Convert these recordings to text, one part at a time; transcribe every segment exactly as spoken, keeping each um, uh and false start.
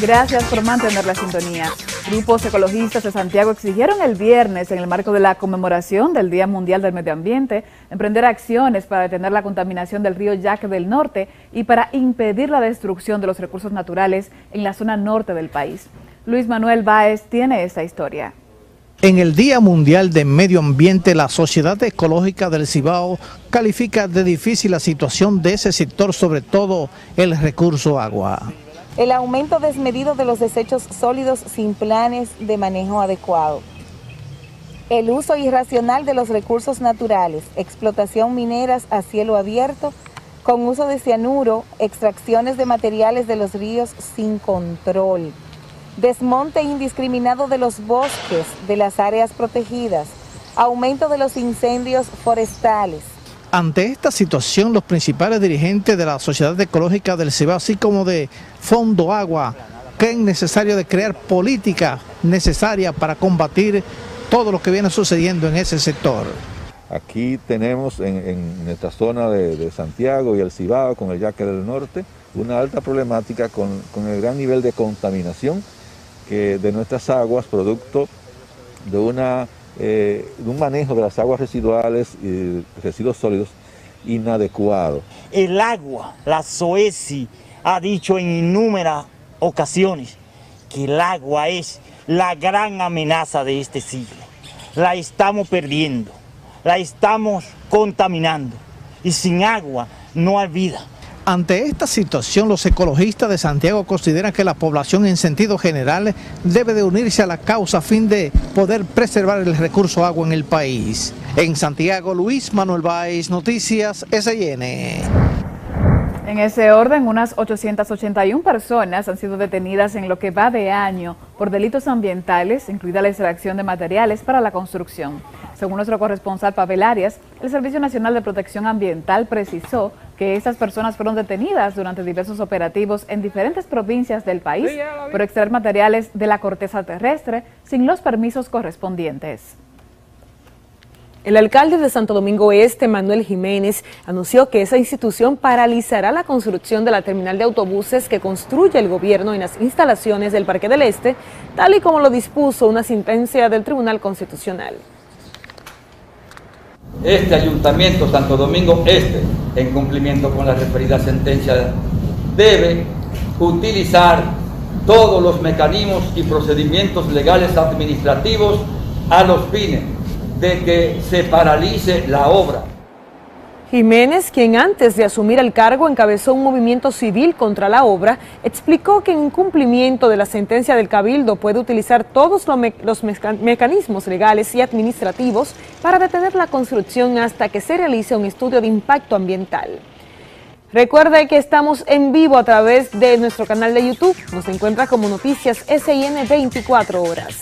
Gracias por mantener la sintonía. Grupos ecologistas de Santiago exigieron el viernes, en el marco de la conmemoración del Día Mundial del Medio Ambiente, emprender acciones para detener la contaminación del río Yaque del Norte y para impedir la destrucción de los recursos naturales en la zona norte del país. Luis Manuel Báez tiene esta historia. En el Día Mundial del Medio Ambiente, la Sociedad Ecológica del Cibao califica de difícil la situación de ese sector, sobre todo el recurso agua. El aumento desmedido de los desechos sólidos sin planes de manejo adecuado. El uso irracional de los recursos naturales, explotación mineras a cielo abierto, con uso de cianuro, extracciones de materiales de los ríos sin control. Desmonte indiscriminado de los bosques, de las áreas protegidas, aumento de los incendios forestales. Ante esta situación, los principales dirigentes de la Sociedad Ecológica del Cibao, así como de Fondo Agua, creen necesario de crear políticas necesarias para combatir todo lo que viene sucediendo en ese sector. Aquí tenemos en, en nuestra zona de, de Santiago y el Cibao, con el Yaque del Norte, una alta problemática con, con el gran nivel de contaminación que de nuestras aguas, producto de, una, eh, de un manejo de las aguas residuales y residuos sólidos inadecuado. El agua, la SOESI ha dicho en innúmeras ocasiones que el agua es la gran amenaza de este siglo. La estamos perdiendo, la estamos contaminando y sin agua no hay vida. Ante esta situación, los ecologistas de Santiago consideran que la población en sentido general debe de unirse a la causa a fin de poder preservar el recurso agua en el país. En Santiago, Luis Manuel Báez, Noticias S I N. En ese orden, unas ochocientas ochenta y una personas han sido detenidas en lo que va de año por delitos ambientales, incluida la extracción de materiales para la construcción. Según nuestro corresponsal Pavel Arias, el Servicio Nacional de Protección Ambiental precisó que estas personas fueron detenidas durante diversos operativos en diferentes provincias del país por extraer materiales de la corteza terrestre sin los permisos correspondientes. El alcalde de Santo Domingo Este, Manuel Jiménez, anunció que esa institución paralizará la construcción de la terminal de autobuses que construye el gobierno en las instalaciones del Parque del Este, tal y como lo dispuso una sentencia del Tribunal Constitucional. Este Ayuntamiento Santo Domingo Este, en cumplimiento con la referida sentencia, debe utilizar todos los mecanismos y procedimientos legales administrativos a los fines de que se paralice la obra. Jiménez, quien antes de asumir el cargo encabezó un movimiento civil contra la obra, explicó que en cumplimiento de la sentencia del Cabildo puede utilizar todos los, me los meca mecanismos legales y administrativos para detener la construcción hasta que se realice un estudio de impacto ambiental. Recuerde que estamos en vivo a través de nuestro canal de YouTube. Nos encuentra como Noticias S I N veinticuatro horas.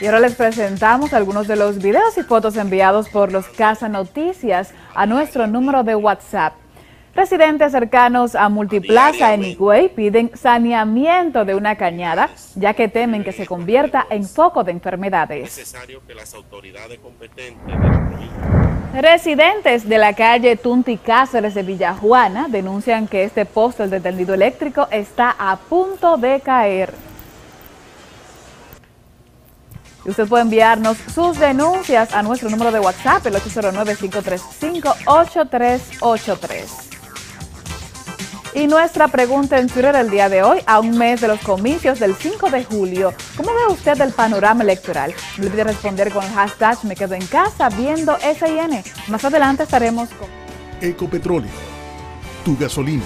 Y ahora les presentamos algunos de los videos y fotos enviados por los Casanoticias a nuestro número de WhatsApp. Residentes cercanos a Multiplaza en Igüey piden saneamiento de una cañada, ya que temen que se convierta en foco de enfermedades. Residentes de la calle Tunti Cáceres de Villajuana denuncian que este poste de tendido eléctrico está a punto de caer. Usted puede enviarnos sus denuncias a nuestro número de WhatsApp, el ocho cero nueve, cinco tres cinco, ocho tres ocho tres. Y nuestra pregunta en Twitter el día de hoy, a un mes de los comicios del cinco de julio, ¿cómo ve usted el panorama electoral? No olvide responder con el hashtag Me Quedo en Casa Viendo S I N. Más adelante estaremos con Ecopetróleo, tu gasolina.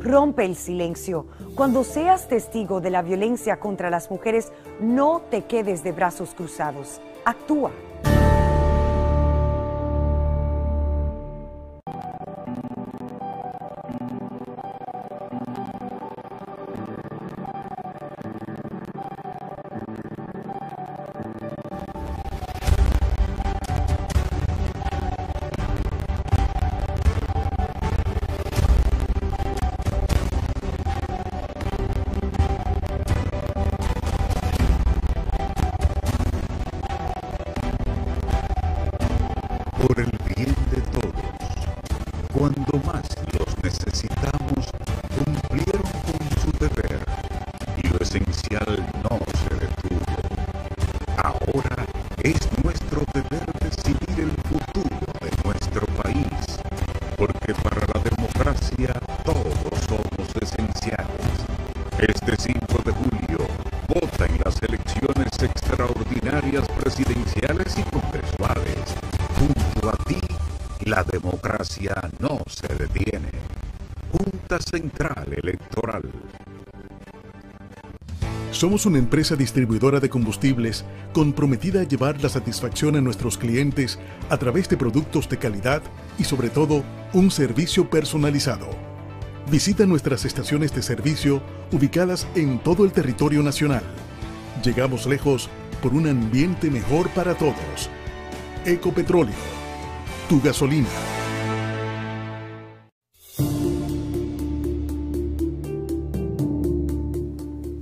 Rompe el silencio. Cuando seas testigo de la violencia contra las mujeres, no te quedes de brazos cruzados. Actúa. cuando más los necesitamos, cumplieron con su deber y lo esencial no se detuvo. Ahora es nuestro deber decidir el futuro de nuestro país, porque para la democracia todos somos esenciales. Este cinco de julio, vota en las elecciones extraordinarias presidenciales y congresuales. Junto a ti, la democracia no se detiene. Junta Central Electoral. Somos una empresa distribuidora de combustibles comprometida a llevar la satisfacción a nuestros clientes a través de productos de calidad y, sobre todo, un servicio personalizado. Visita nuestras estaciones de servicio ubicadas en todo el territorio nacional. Llegamos lejos por un ambiente mejor para todos. Ecopetróleo, tu gasolina.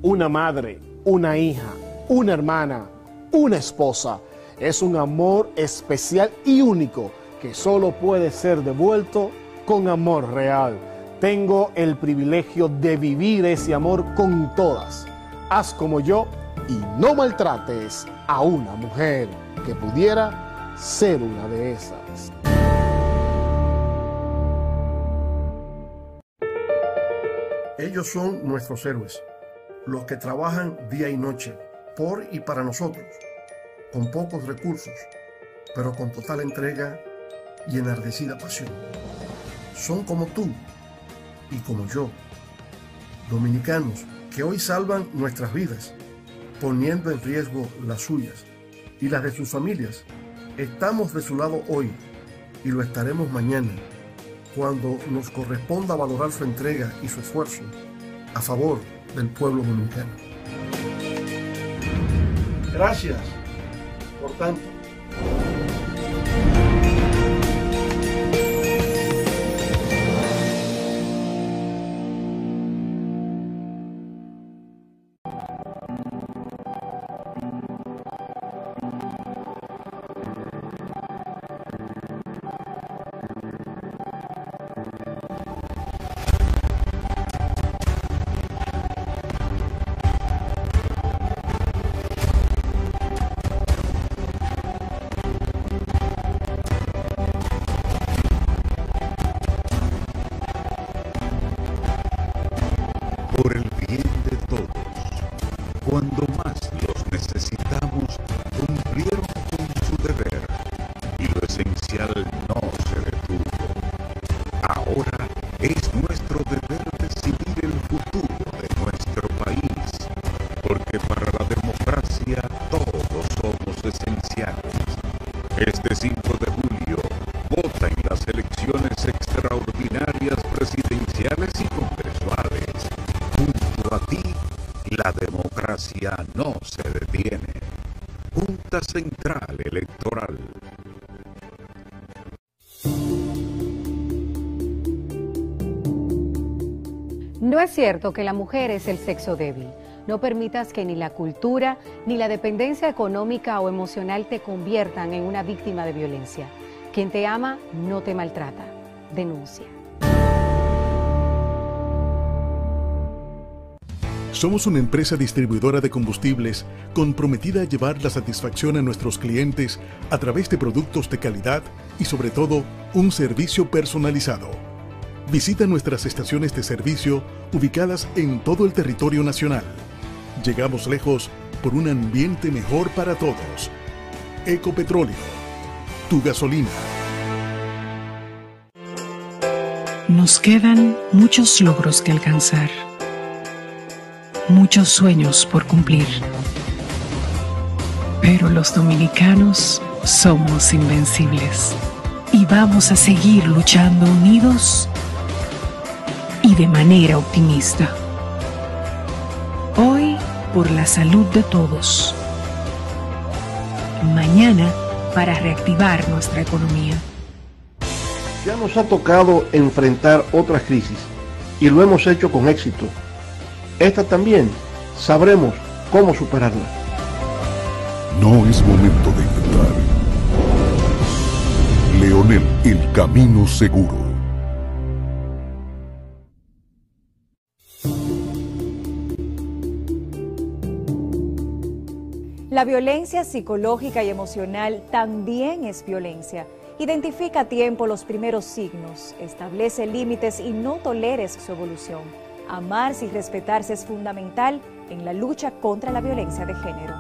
Una madre, una hija, una hermana, una esposa. Es un amor especial y único que solo puede ser devuelto con amor real. Tengo el privilegio de vivir ese amor con todas. Haz como yo y no maltrates a una mujer que pudiera ser una de esas. Ellos son nuestros héroes, los que trabajan día y noche, por y para nosotros, con pocos recursos, pero con total entrega y enardecida pasión. Son como tú y como yo, dominicanos que hoy salvan nuestras vidas, poniendo en riesgo las suyas y las de sus familias. Estamos de su lado hoy y lo estaremos mañana, cuando nos corresponda valorar su entrega y su esfuerzo a favor del pueblo dominicano. Gracias por tanto. No se detiene. Junta Central Electoral. No es cierto que la mujer es el sexo débil. No permitas que ni la cultura, ni la dependencia económica o emocional te conviertan en una víctima de violencia. Quien te ama no te maltrata. Denuncia. Somos una empresa distribuidora de combustibles comprometida a llevar la satisfacción a nuestros clientes a través de productos de calidad y, sobre todo, un servicio personalizado. Visita nuestras estaciones de servicio ubicadas en todo el territorio nacional. Llegamos lejos por un ambiente mejor para todos. Ecopetróleo, tu gasolina. Nos quedan muchos logros que alcanzar. Muchos sueños por cumplir, pero los dominicanos somos invencibles y vamos a seguir luchando unidos y de manera optimista. Hoy por la salud de todos, mañana para reactivar nuestra economía. Ya nos ha tocado enfrentar otras crisis y lo hemos hecho con éxito. Esta también sabremos cómo superarla. No es momento de dudar. Leonel, el camino seguro. La violencia psicológica y emocional también es violencia. Identifica a tiempo los primeros signos, establece límites y no toleres su evolución. Amarse y respetarse es fundamental en la lucha contra la violencia de género.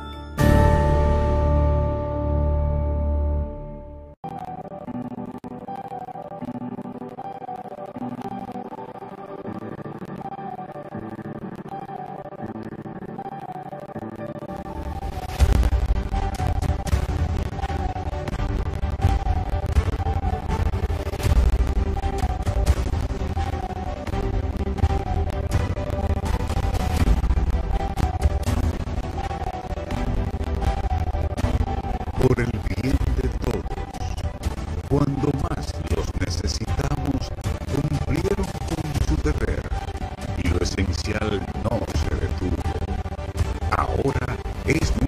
Por el bien de todos, cuando más los necesitamos, cumplieron con su deber y lo esencial no se detuvo. Ahora es